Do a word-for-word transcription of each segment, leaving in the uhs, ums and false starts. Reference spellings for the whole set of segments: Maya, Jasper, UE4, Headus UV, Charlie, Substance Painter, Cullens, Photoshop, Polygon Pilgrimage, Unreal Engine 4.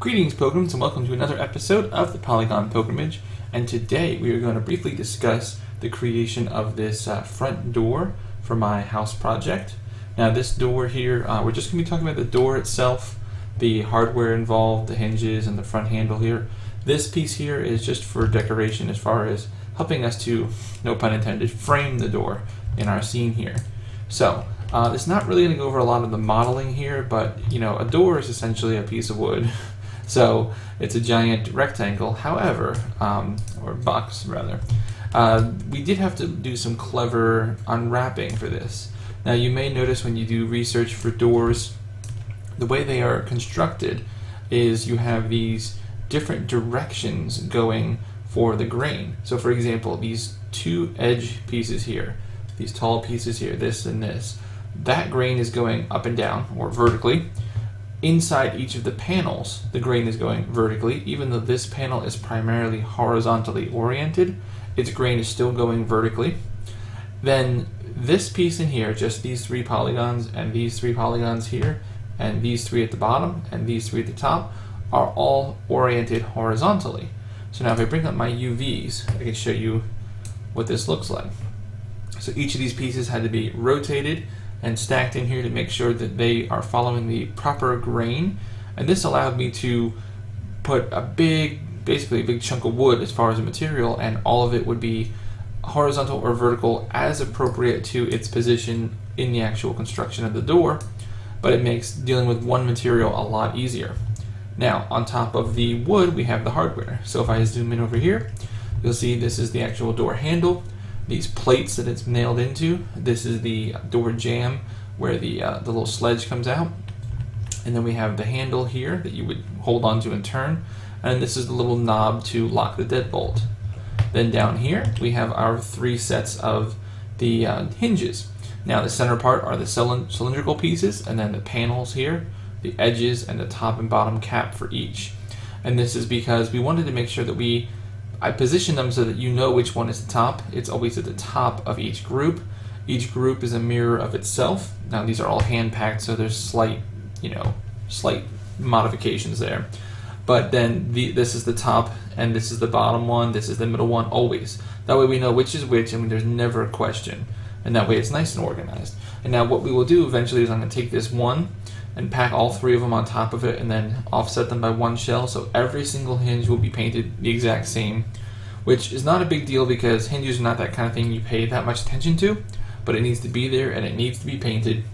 Greetings, pilgrims, and welcome to another episode of the Polygon Pilgrimage, and today we are going to briefly discuss the creation of this uh, front door for my house project. Now this door here, uh, we're just going to be talking about the door itself, the hardware involved, the hinges, and the front handle here. This piece here is just for decoration as far as helping us to, no pun intended, frame the door in our scene here. So. Uh, it's not really going to go over a lot of the modeling here, but, you know, a door is essentially a piece of wood. So it's a giant rectangle, however, um, or box rather. Uh, we did have to do some clever unwrapping for this. Now you may notice when you do research for doors, the way they are constructed is you have these different directions going for the grain. So for example, these two edge pieces here, these tall pieces here, this and this, that grain is going up and down, or vertically. Inside each of the panels, the grain is going vertically. Even though this panel is primarily horizontally oriented, its grain is still going vertically. Then this piece in here, just these three polygons, and these three polygons here, and these three at the bottom, and these three at the top, are all oriented horizontally. So now if I bring up my U Vs, I can show you what this looks like. So each of these pieces had to be rotated and stacked in here to make sure that they are following the proper grain, and this allowed me to put a big, basically a big chunk of wood as far as the material, and all of it would be horizontal or vertical as appropriate to its position in the actual construction of the door, but it makes dealing with one material a lot easier. Now on top of the wood we have the hardware, so if I zoom in over here you'll see this is the actual door handle. These plates that it's nailed into. This is the door jamb where the, uh, the little sledge comes out. And then we have the handle here that you would hold onto and turn. And this is the little knob to lock the deadbolt. Then down here we have our three sets of the uh, hinges. Now the center part are the cylindrical pieces, and then the panels here, the edges, and the top and bottom cap for each. And this is because we wanted to make sure that we I position them so that you know which one is the top. It's always at the top of each group. Each group is a mirror of itself. Now these are all hand-packed, so there's slight, you know, slight modifications there. But then the, this is the top, and this is the bottom one, this is the middle one, always. That way we know which is which, and there's never a question. And that way it's nice and organized. And now what we will do eventually is I'm going to take this one and pack all three of them on top of it and then offset them by one shell, so every single hinge will be painted the exact same, which is not a big deal because hinges are not that kind of thing you pay that much attention to, but it needs to be there and it needs to be painted.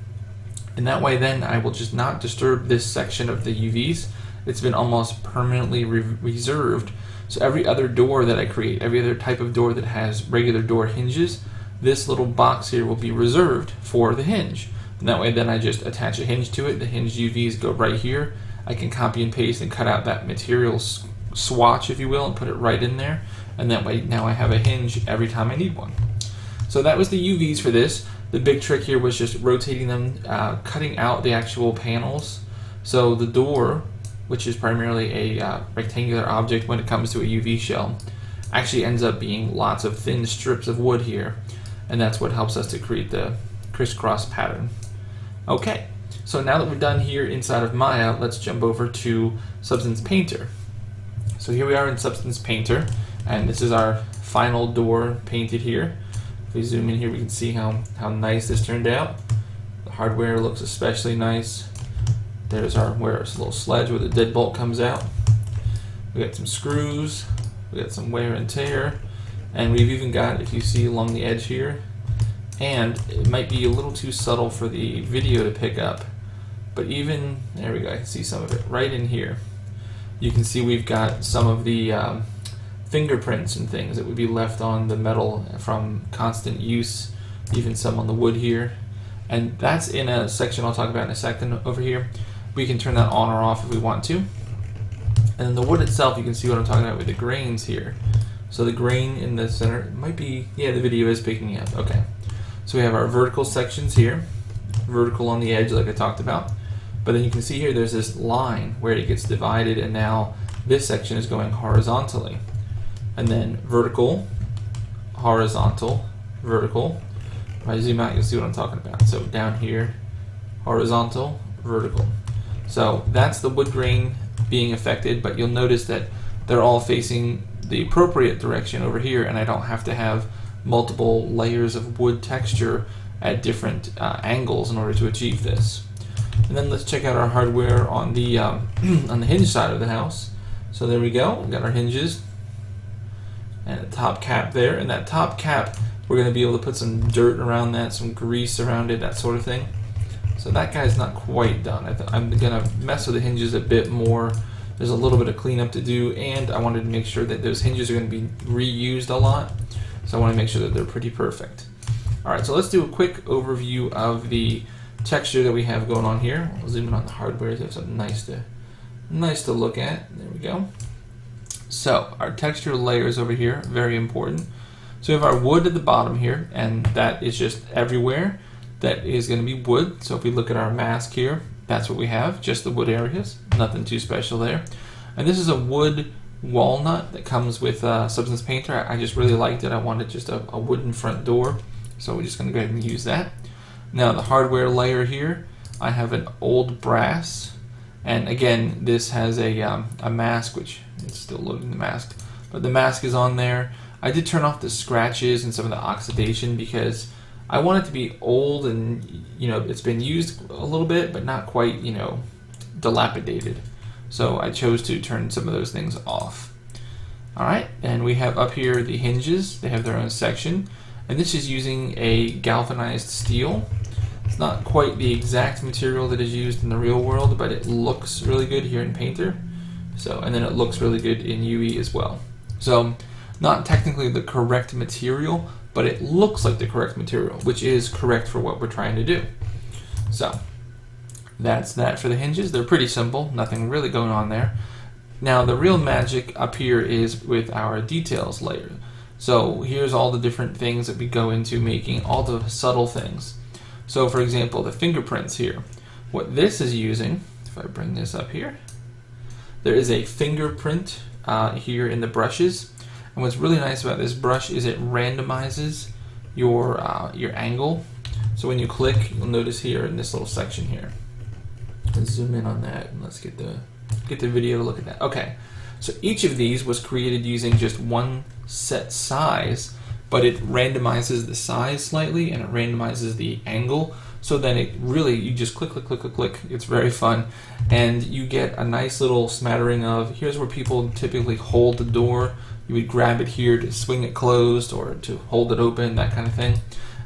And that way then I will just not disturb this section of the U Vs. It's been almost permanently re reserved, so every other door that I create, every other type of door that has regular door hinges, this little box here will be reserved for the hinge. And that way then I just attach a hinge to it, the hinge U Vs go right here, I can copy and paste and cut out that material swatch, if you will, and put it right in there, and that way now I have a hinge every time I need one. So that was the U Vs for this. The big trick here was just rotating them, uh, cutting out the actual panels. So the door, which is primarily a uh, rectangular object when it comes to a U V shell, actually ends up being lots of thin strips of wood here, and that's what helps us to create the crisscross pattern. Okay, so now that we're done here inside of Maya, let's jump over to Substance Painter. So here we are in Substance Painter, and this is our final door painted here. If we zoom in here, we can see how, how nice this turned out. The hardware looks especially nice. There's our where's little sledge where the deadbolt comes out. We got some screws, we got some wear and tear, and we've even got, if you see along the edge here, and it might be a little too subtle for the video to pick up, but even, there we go, I can see some of it right in here. You can see we've got some of the um, fingerprints and things that would be left on the metal from constant use, even some on the wood here, and that's in a section I'll talk about in a second over here. We can turn that on or off if we want to. And then the wood itself, you can see what I'm talking about with the grains here. So the grain in the center, it might be, yeah, the video is picking up, okay. So we have our vertical sections here, vertical on the edge like I talked about, but then you can see here there's this line where it gets divided, and now this section is going horizontally, and then vertical, horizontal, vertical. If I zoom out you'll see what I'm talking about. So down here, horizontal, vertical. So that's the wood grain being affected, but you'll notice that they're all facing the appropriate direction over here, and I don't have to have multiple layers of wood texture at different uh, angles in order to achieve this. And then let's check out our hardware on the um, on the hinge side of the house. So there we go, we've got our hinges and a top cap there, and that top cap we're going to be able to put some dirt around that, some grease around it, that sort of thing. So that guy's not quite done. I th I'm going to mess with the hinges a bit more. There's a little bit of cleanup to do, and I wanted to make sure that those hinges are going to be reused a lot, so I want to make sure that they're pretty perfect. Alright, so let's do a quick overview of the texture that we have going on here. We'll zoom in on the hardware so it's something nice to, nice to look at. There we go. So our texture layers over here, very important. So we have our wood at the bottom here, and that is just everywhere. That is going to be wood. So if we look at our mask here, that's what we have, just the wood areas, nothing too special there. And this is a wood walnut that comes with uh, Substance Painter. I just really liked it. I wanted just a, a wooden front door, so we're just going to go ahead and use that. Now the hardware layer here, I have an old brass, and again this has a, um, a mask, which it's still loading the mask, but the mask is on there. I did turn off the scratches and some of the oxidation because I want it to be old and, you know, it's been used a little bit but not quite, you know, dilapidated. So I chose to turn some of those things off. Alright, and we have up here the hinges. They have their own section. And this is using a galvanized steel. It's not quite the exact material that is used in the real world, but it looks really good here in Painter. So, and then it looks really good in U E as well. So, not technically the correct material, but it looks like the correct material, which is correct for what we're trying to do. So, that's that for the hinges. They're pretty simple, nothing really going on there. Now, the real magic up here is with our details layer. So here's all the different things that we go into making, all the subtle things. So for example, the fingerprints here. What this is using, if I bring this up here, there is a fingerprint uh, here in the brushes. And what's really nice about this brush is it randomizes your, uh, your angle. So when you click, you'll notice here in this little section here. Let's zoom in on that and let's get the, get the video to look at that. Okay. So each of these was created using just one set size, but it randomizes the size slightly and it randomizes the angle. So then it really, you just click, click, click, click, click. It's very fun. And you get a nice little smattering of, here's where people typically hold the door. You would grab it here to swing it closed or to hold it open, that kind of thing.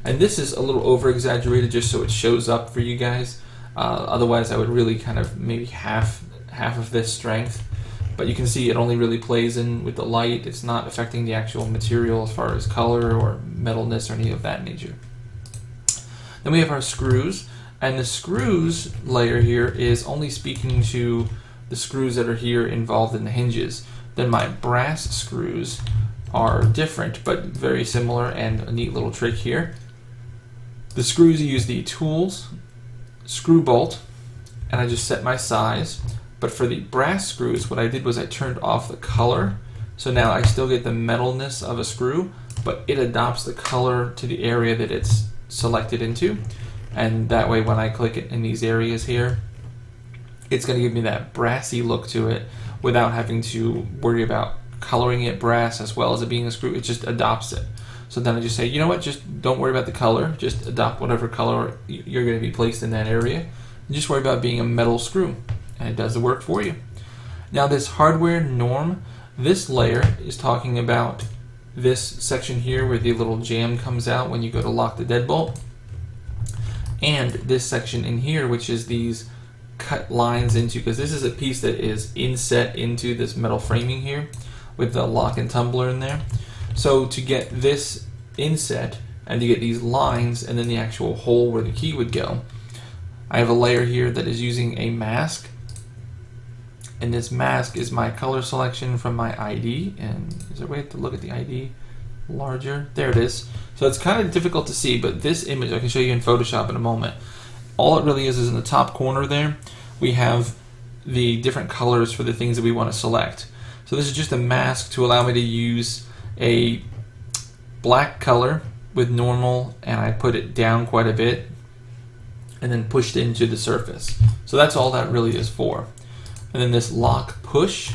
And this is a little over-exaggerated just so it shows up for you guys. Uh, otherwise, I would really kind of maybe half, half of this strength. But you can see it only really plays in with the light. It's not affecting the actual material as far as color or metalness or any of that nature. Then we have our screws, and the screws layer here is only speaking to the screws that are here involved in the hinges. Then my brass screws are different but very similar, and a neat little trick here. The screws use the tools, screw bolt, and I just set my size. But for the brass screws, what I did was I turned off the color. So now I still get the metalness of a screw, but it adopts the color to the area that it's selected into. And that way when I click it in these areas here, it's going to give me that brassy look to it without having to worry about coloring it brass as well as it being a screw. It just adopts it. So then I just say, you know what, just don't worry about the color. Just adopt whatever color you're going to be placed in that area. And just worry about being a metal screw. And it does the work for you. Now this hardware norm, this layer is talking about this section here where the little jam comes out when you go to lock the deadbolt, and this section in here which is these cut lines into, because this is a piece that is inset into this metal framing here with the lock and tumbler in there. So to get this inset and to get these lines and then the actual hole where the key would go, I have a layer here that is using a mask. And this mask is my color selection from my I D. And is there a way to look at the I D larger? There it is. So it's kind of difficult to see, but this image I can show you in Photoshop in a moment. All it really is is in the top corner there, we have the different colors for the things that we want to select. So this is just a mask to allow me to use a black color with normal, and I put it down quite a bit and then pushed into the surface. So that's all that really is for. And then this lock push,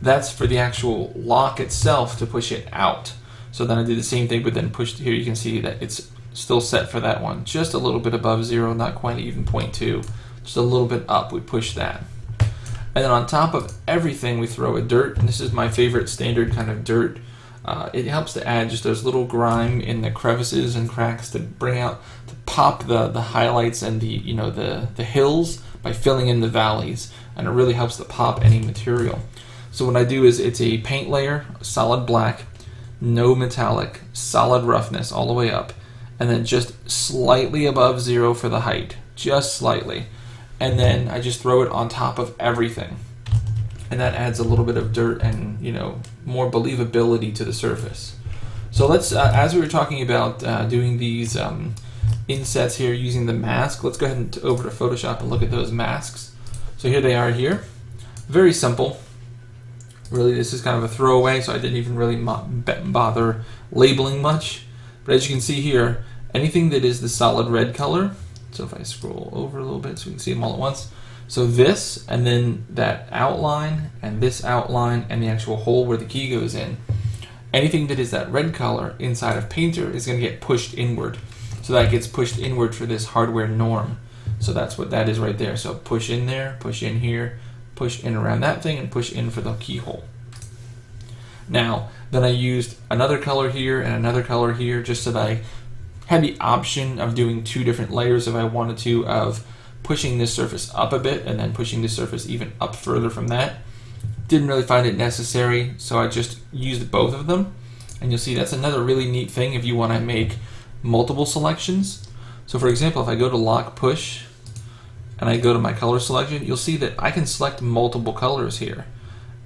that's for the actual lock itself to push it out. So then I did the same thing, but then pushed here. You can see that it's still set for that one, just a little bit above zero, not quite even point two, just a little bit up. We push that. And then on top of everything, we throw a dirt. And this is my favorite standard kind of dirt. Uh, it helps to add just those little grime in the crevices and cracks to bring out, to pop the the highlights and the you know the the hills by filling in the valleys, and it really helps to pop any material. So what I do is it's a paint layer, solid black, no metallic, solid roughness all the way up, and then just slightly above zero for the height, just slightly, and then I just throw it on top of everything. And that adds a little bit of dirt and, you know, more believability to the surface. So let's, uh, as we were talking about uh, doing these um, insets here using the mask, let's go ahead and over to Photoshop and look at those masks. So here they are here. Very simple. Really, this is kind of a throwaway, so I didn't even really bother labeling much. But as you can see here, anything that is the solid red color, so if I scroll over a little bit so we can see them all at once, so this, and then that outline, and this outline, and the actual hole where the key goes in. Anything that is that red color inside of Painter is going to get pushed inward. So that gets pushed inward for this hardware norm. So that's what that is right there. So push in there, push in here, push in around that thing, and push in for the keyhole. Now, then I used another color here and another color here just so that I had the option of doing two different layers if I wanted to, of pushing this surface up a bit and then pushing this surface even up further from that. Didn't really find it necessary, so I just used both of them. And you'll see that's another really neat thing if you want to make multiple selections. So for example, if I go to lock push and I go to my color selection, you'll see that I can select multiple colors here.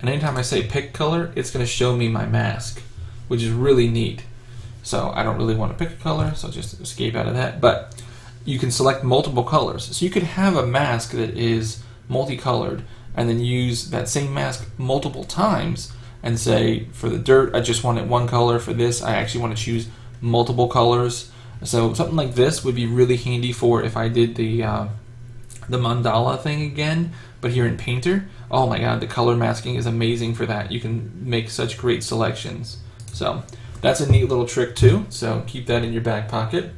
And anytime I say pick color, it's going to show me my mask, which is really neat. So I don't really want to pick a color, so I'll just escape out of that. But you can select multiple colors. So you could have a mask that is multicolored and then use that same mask multiple times and say, for the dirt, I just want it one color. For this, I actually want to choose multiple colors. So something like this would be really handy for if I did the, uh, the mandala thing again, but here in Painter. Oh my God, the color masking is amazing for that. You can make such great selections. So that's a neat little trick too. So keep that in your back pocket.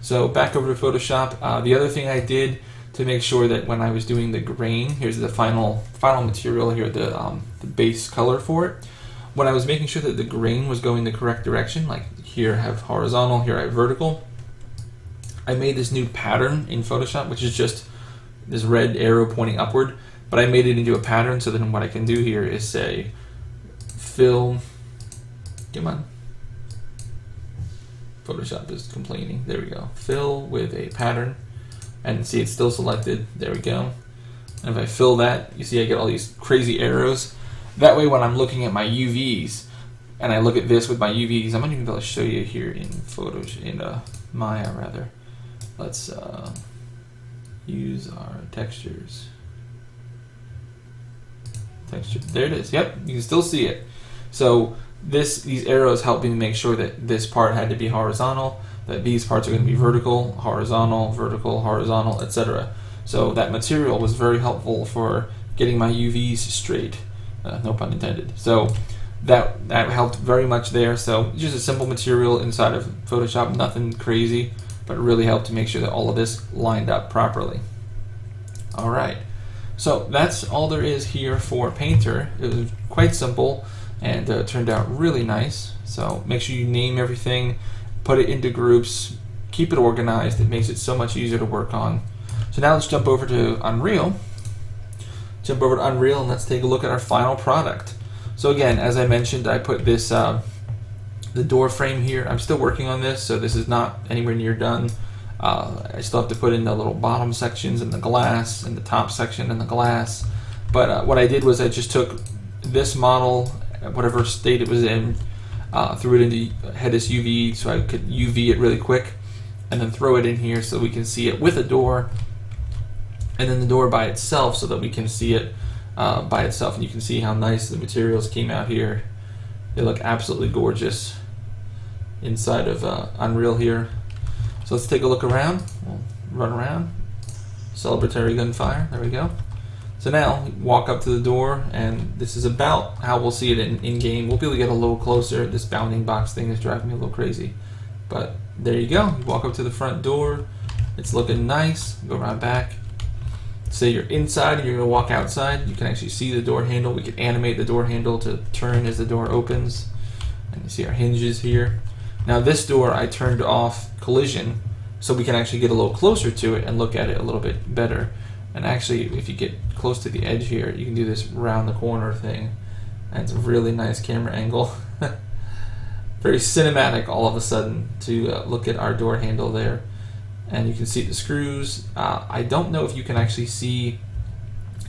So back over to Photoshop. Uh, the other thing I did to make sure that when I was doing the grain, here's the final final material here, the, um, the base color for it. When I was making sure that the grain was going the correct direction, like here I have horizontal, here I have vertical, I made this new pattern in Photoshop, which is just this red arrow pointing upward, but I made it into a pattern. So then what I can do here is say, fill, come on. Photoshop is complaining. There we go. Fill with a pattern, and see it's still selected. There we go. And if I fill that, you see I get all these crazy arrows. That way when I'm looking at my U Vs and I look at this with my U Vs, I'm not even going to show you here in Photoshop, in uh, Maya rather. Let's uh, use our textures. Texture. There it is. Yep, you can still see it. So This, these arrows help me make sure that this part had to be horizontal, that these parts are going to be vertical, horizontal, vertical, horizontal, et cetera. So that material was very helpful for getting my U Vs straight, uh, no pun intended. So that, that helped very much there. So just a simple material inside of Photoshop, nothing crazy, but really helped to make sure that all of this lined up properly. All right, so that's all there is here for Painter. It was quite simple. And uh, turned out really nice. So make sure you name everything, put it into groups, keep it organized. It makes it so much easier to work on. So now let's jump over to Unreal. Jump over to Unreal and let's take a look at our final product. So again, as I mentioned, I put this, uh, the door frame here. I'm still working on this, so this is not anywhere near done. Uh, I still have to put in the little bottom sections and the glass and the top section and the glass. But uh, what I did was I just took this model, whatever state it was in, uh, threw it into Headus U V so I could U V it really quick, and then throw it in here so we can see it with a door, and then the door by itself so that we can see it uh, by itself. And you can see how nice the materials came out here. They look absolutely gorgeous inside of uh, Unreal here. So let's take a look around. We'll run around. Celebratory gunfire. There we go. So now, walk up to the door, and this is about how we'll see it in, in game. We'll be able to get a little closer. This bounding box thing is driving me a little crazy. But there you go. You walk up to the front door. It's looking nice. Go around back. Say you're inside and you're going to walk outside. You can actually see the door handle. We can animate the door handle to turn as the door opens. And you see our hinges here. Now this door, I turned off collision, so we can actually get a little closer to it and look at it a little bit better. And actually, if you get close to the edge here, you can do this round the corner thing. And it's a really nice camera angle. Very cinematic all of a sudden to uh, look at our door handle there. And you can see the screws. Uh, I don't know if you can actually see,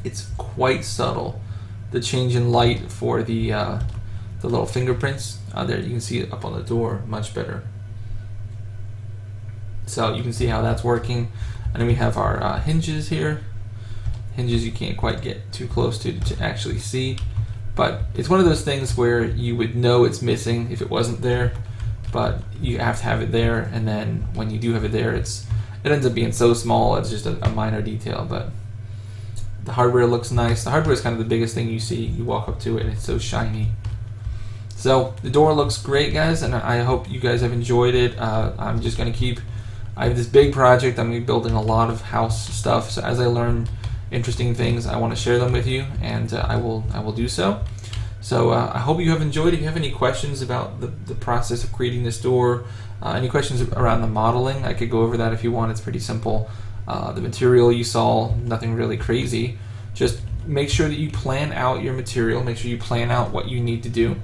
it's quite subtle, the change in light for the, uh, the little fingerprints. Uh, there you can see it up on the door much better. So you can see how that's working. And then we have our uh, hinges here. Hinges you can't quite get too close to to actually see, but it's one of those things where you would know it's missing if it wasn't there, but you have to have it there, and then when you do have it there, it's it ends up being so small it's just a, a minor detail. But the hardware looks nice. The hardware is kind of the biggest thing you see. You walk up to it and it's so shiny. So the door looks great, guys, and I hope you guys have enjoyed it. uh, I'm just gonna keep I have this big project. I'm going to be building a lot of house stuff, so as I learn interesting things, I want to share them with you, and uh, I will I will do so. So uh, I hope you have enjoyed. If you have any questions about the, the process of creating this door, uh, any questions around the modeling, I could go over that if you want. It's pretty simple. Uh, the material you saw, nothing really crazy. Just make sure that you plan out your material, make sure you plan out what you need to do,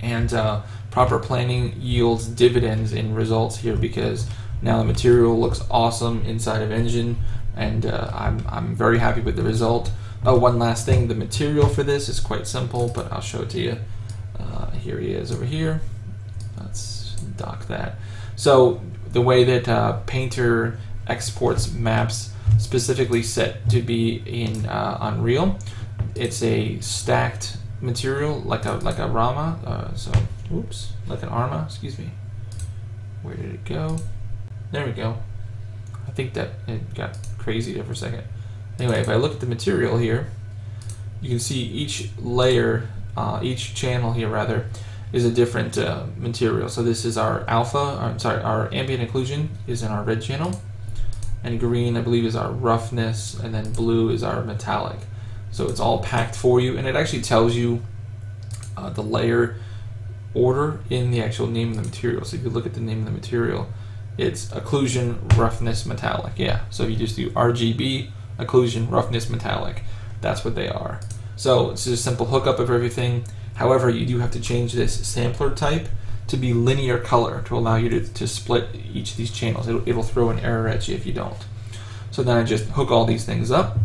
and uh, proper planning yields dividends in results here, because now the material looks awesome inside of Engine, and uh, I'm, I'm very happy with the result. Oh, one last thing, the material for this is quite simple, but I'll show it to you. Uh, here he is over here. Let's dock that. So the way that uh, Painter exports maps, specifically set to be in uh, Unreal, it's a stacked material, like a, like a Rama, uh, so, oops, like an Arma, excuse me. Where did it go? There we go. I think that it got crazy there for a second. Anyway, if I look at the material here, you can see each layer, uh, each channel here rather, is a different uh, material. So this is our alpha, or, I'm sorry, our ambient occlusion is in our red channel, and green I believe is our roughness, and then blue is our metallic. So it's all packed for you, and it actually tells you uh, the layer order in the actual name of the material. So if you look at the name of the material, it's occlusion, roughness, metallic. Yeah, so if you just do R G B, occlusion, roughness, metallic, that's what they are. So it's just a simple hookup of everything. However, you do have to change this sampler type to be linear color to allow you to, to split each of these channels. It'll, it'll throw an error at you if you don't. So then I just hook all these things up,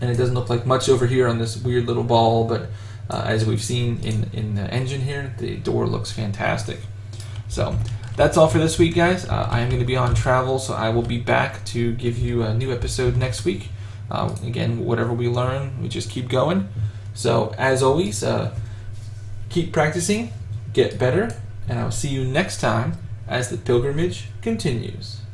and it doesn't look like much over here on this weird little ball, but uh, as we've seen in, in the Engine here, the door looks fantastic. So that's all for this week, guys. Uh, I am going to be on travel, so I will be back to give you a new episode next week. Uh, again, whatever we learn, we just keep going. So, as always, uh, keep practicing, get better, and I'll see you next time as the pilgrimage continues.